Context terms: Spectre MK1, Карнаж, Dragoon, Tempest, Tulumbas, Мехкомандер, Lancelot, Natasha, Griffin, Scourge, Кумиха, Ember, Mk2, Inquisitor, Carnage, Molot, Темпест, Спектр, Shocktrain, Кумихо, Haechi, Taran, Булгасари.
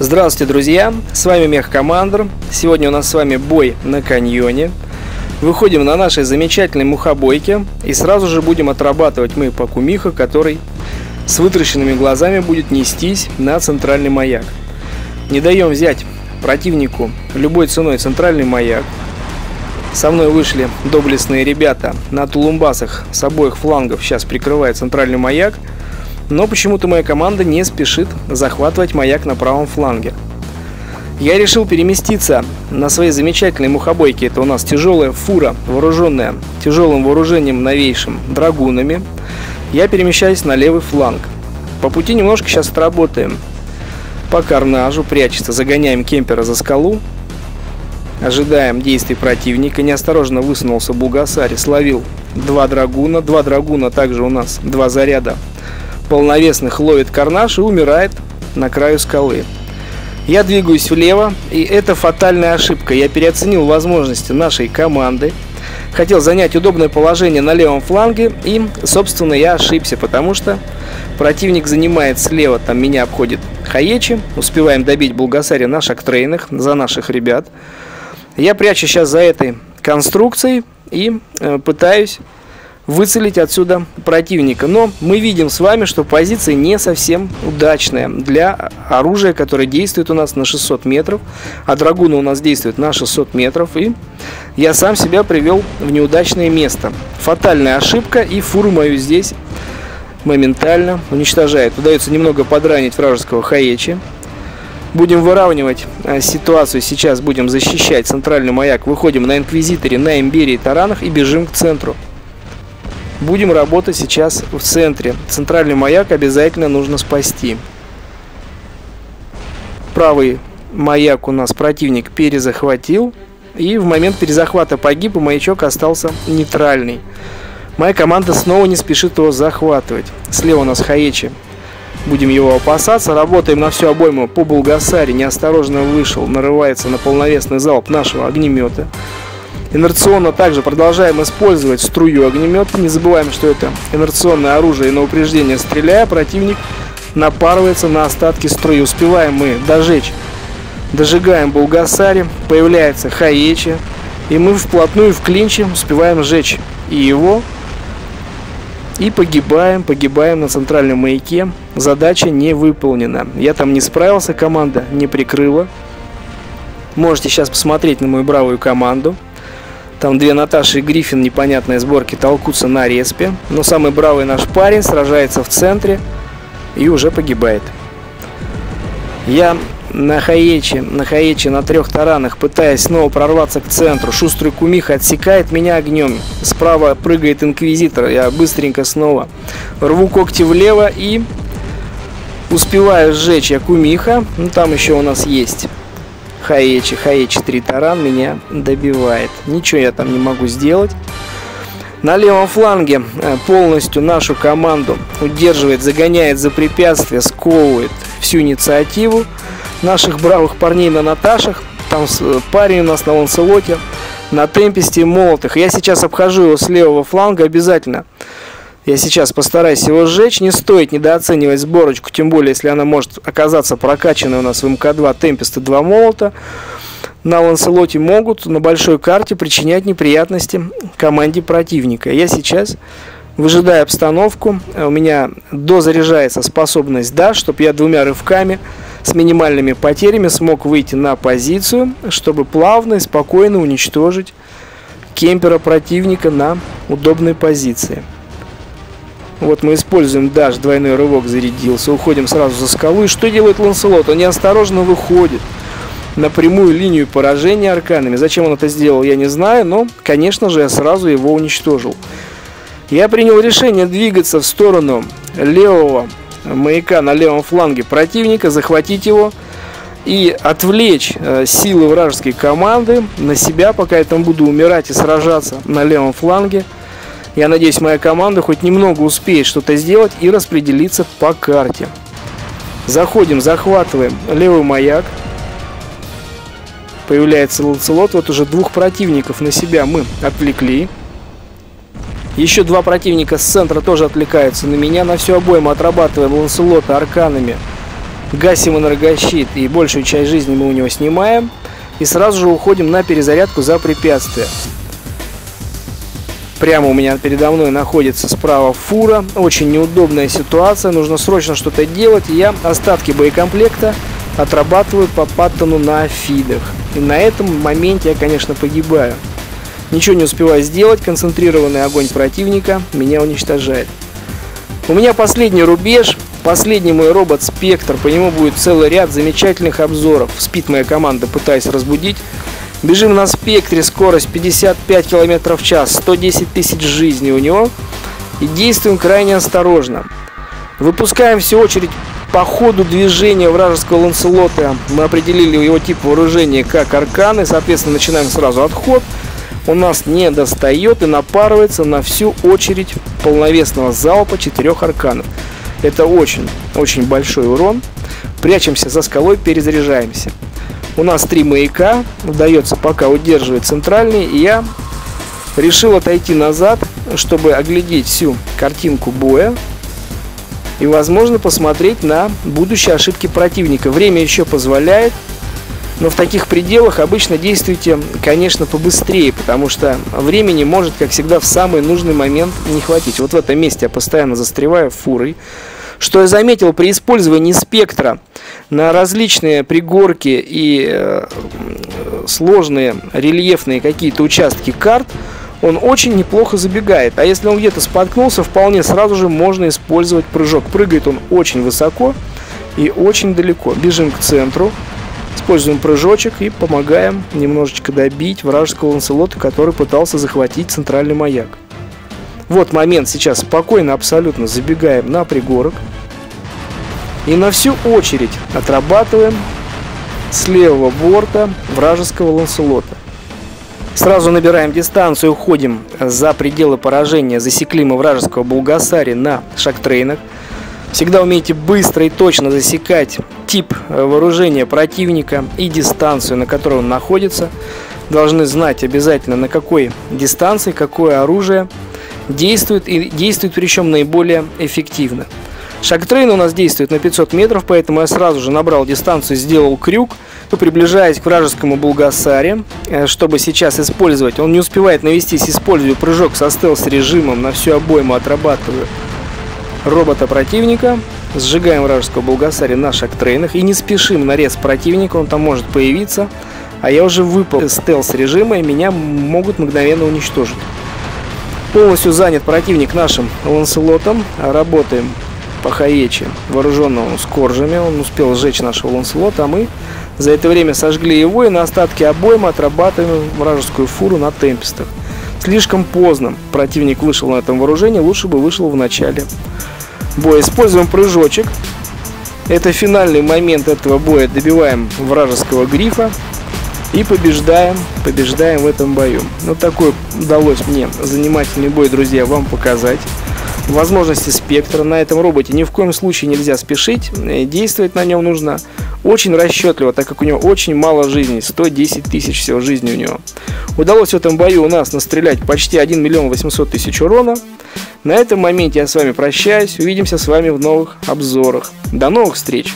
Здравствуйте, друзья! С вами Мехкомандер. Сегодня у нас с вами бой на каньоне. Выходим на нашей замечательной мухобойке и сразу же будем отрабатывать мы по Кумихо, который с вытращенными глазами будет нестись на центральный маяк. Не даем взять противнику любой ценой центральный маяк. Со мной вышли доблестные ребята на тулумбасах с обоих флангов, сейчас прикрывает центральный маяк. Но почему-то моя команда не спешит захватывать маяк на правом фланге. Я решил переместиться на своей замечательной мухобойке. Это у нас тяжелая фура, вооруженная тяжелым вооружением новейшим, драгунами. Я перемещаюсь на левый фланг. По пути немножко сейчас отработаем. По Карнажу прячется, загоняем кемпера за скалу. Ожидаем действий противника. Неосторожно высунулся Булгасари, словил два драгуна. Два драгуна также у нас, два заряда полновесных ловит Карнаж и умирает на краю скалы. Я двигаюсь влево, и это фатальная ошибка. Я переоценил возможности нашей команды. Хотел занять удобное положение на левом фланге, и, собственно, я ошибся, потому что противник занимает слева, там меня обходит Хаечи. Успеваем добить Булгасари на шоктрейнах за наших ребят. Я прячу сейчас за этой конструкцией и пытаюсь выцелить отсюда противника. Но мы видим с вами, что позиция не совсем удачная для оружия, которое действует у нас на 600 метров. А драгуна у нас действует на 600 метров. И я сам себя привел в неудачное место. Фатальная ошибка, и фуру мою здесь моментально уничтожает. Удается немного подранить вражеского Хаечи. Будем выравнивать ситуацию. Сейчас будем защищать центральный маяк. Выходим на Инквизиторе, на Эмбере и Таранах и бежим к центру. Будем работать сейчас в центре. Центральный маяк обязательно нужно спасти. Правый маяк у нас противник перезахватил. И в момент перезахвата погиб, и маячок остался нейтральный. Моя команда снова не спешит его захватывать. Слева у нас Хаечи. Будем его опасаться. Работаем на всю обойму по Булгасари. Неосторожно вышел. Нарывается на полновесный залп нашего огнемета. Инерционно также продолжаем использовать струю огнемета. Не забываем, что это инерционное оружие, и на упреждение стреляя, противник напарывается на остатки струи. Успеваем мы дожечь. Дожигаем Булгасари, появляется Хаечи, и мы вплотную в клинче успеваем сжечь и его. И погибаем на центральном маяке. Задача не выполнена. Я там не справился, команда не прикрыла. Можете сейчас посмотреть на мою бравую команду. Там две Наташи и Гриффин непонятной сборки толкутся на респе. Но самый бравый наш парень сражается в центре и уже погибает. Я на Хаечи на трех таранах, пытаясь снова прорваться к центру. Шустрый Кумиха отсекает меня огнем. Справа прыгает Инквизитор. Я быстренько снова рву когти влево и успеваю сжечь я Кумиха. Ну, там еще у нас есть Хаечи 3 таран меня добивает. Ничего я там не могу сделать. На левом фланге полностью нашу команду удерживает, загоняет за препятствие, сковывает всю инициативу наших бравых парней на Наташах. Там парень у нас на Ланселоте, на Темпесте и Молотах. Я сейчас обхожу его с левого фланга обязательно. Я сейчас постараюсь его сжечь. Не стоит недооценивать сборочку, тем более, если она может оказаться прокачанной у нас в МК-2 Темпеста, 2 Молота. На Ланселоте могут на большой карте причинять неприятности команде противника. Я сейчас выжидаю обстановку. У меня дозаряжается способность Dash, чтобы я двумя рывками с минимальными потерями смог выйти на позицию, чтобы плавно и спокойно уничтожить кемпера противника на удобной позиции. Вот мы используем Dash, двойной рывок, зарядился. Уходим сразу за скалу. И что делает Ланселот? Он неосторожно выходит на прямую линию поражения арканами. Зачем он это сделал, я не знаю. Но, конечно же, я сразу его уничтожил. Я принял решение двигаться в сторону левого маяка на левом фланге противника, захватить его и отвлечь силы вражеской команды на себя, пока я там буду умирать и сражаться на левом фланге. Я надеюсь, моя команда хоть немного успеет что-то сделать и распределиться по карте. Заходим, захватываем левый маяк. Появляется Ланселот. Вот уже двух противников на себя мы отвлекли. Еще два противника с центра тоже отвлекаются на меня. На всю обойму отрабатываем Ланселота арканами гасим энергощит, и большую часть жизни мы у него снимаем. И сразу же уходим на перезарядку за препятствие. Прямо у меня передо мной находится справа фура. Очень неудобная ситуация. Нужно срочно что-то делать. И я остатки боекомплекта отрабатываю по паттону на фидах. И на этом моменте я, конечно, погибаю. Ничего не успеваю сделать. Концентрированный огонь противника меня уничтожает. У меня последний рубеж. Последний мой робот Спектр. По нему будет целый ряд замечательных обзоров. Спит моя команда, пытаясь разбудить. Бежим на Спектре, скорость 55 км в час, 110 тысяч жизней у него. И действуем крайне осторожно. Выпускаем всю очередь по ходу движения вражеского Ланселота. Мы определили его тип вооружения как арканы, соответственно начинаем сразу отход. Он нас не достает и напарывается на всю очередь полновесного залпа 4 арканов. Это очень большой урон. Прячемся за скалой, перезаряжаемся. У нас 3 маяка, удается пока удерживать центральный, и я решил отойти назад, чтобы оглядеть всю картинку боя и, возможно, посмотреть на будущие ошибки противника. Время еще позволяет, но в таких пределах обычно действуйте, конечно, побыстрее, потому что времени может, как всегда, в самый нужный момент не хватить. Вот в этом месте я постоянно застреваю фурой. Что я заметил при использовании спектра на различные пригорки и сложные рельефные какие-то участки карт, он очень неплохо забегает. А если он где-то споткнулся, вполне сразу же можно использовать прыжок. Прыгает он очень высоко и очень далеко. Бежим к центру, используем прыжочек и помогаем немножечко добить вражеского Ланселота, который пытался захватить центральный маяк. Вот момент сейчас. Спокойно, абсолютно забегаем на пригорок. И на всю очередь отрабатываем с левого борта вражеского Ланселота. Сразу набираем дистанцию, уходим за пределы поражения. Засекли мы вражеского Булгасари на шоктрейнах. Всегда умейте быстро и точно засекать тип вооружения противника и дистанцию, на которой он находится. Должны знать обязательно, на какой дистанции, какое оружие действует, и действует причем наиболее эффективно. Шоктрейн у нас действует на 500 метров, поэтому я сразу же набрал дистанцию, сделал крюк, приближаясь к вражескому Булгасари, чтобы сейчас использовать. Он не успевает навестись, использую прыжок со стелс-режимом, на всю обойму отрабатываю робота противника. Сжигаем вражеского Булгасари на шоктрейнах и не спешим на рез противника, он там может появиться. А я уже выпал из стелс-режима и меня могут мгновенно уничтожить. Полностью занят противник нашим Ланселотом. Работаем по Хаечи, вооруженному скоржами. Он успел сжечь нашего Ланселота, а мы за это время сожгли его. И на остатки обоймы отрабатываем вражескую фуру на темпестах. Слишком поздно противник вышел на этом вооружении. Лучше бы вышел в начале боя. Используем прыжочек. Это финальный момент этого боя. Добиваем вражеского грифа. И побеждаем в этом бою. Вот такой удалось мне занимательный бой, друзья, вам показать. Возможности спектра на этом роботе ни в коем случае нельзя спешить. Действовать на нем нужно очень расчетливо, так как у него очень мало жизни. 110 тысяч всего жизни у него. Удалось в этом бою у нас настрелять почти 1 миллион 800 тысяч урона. На этом моменте я с вами прощаюсь. Увидимся с вами в новых обзорах. До новых встреч!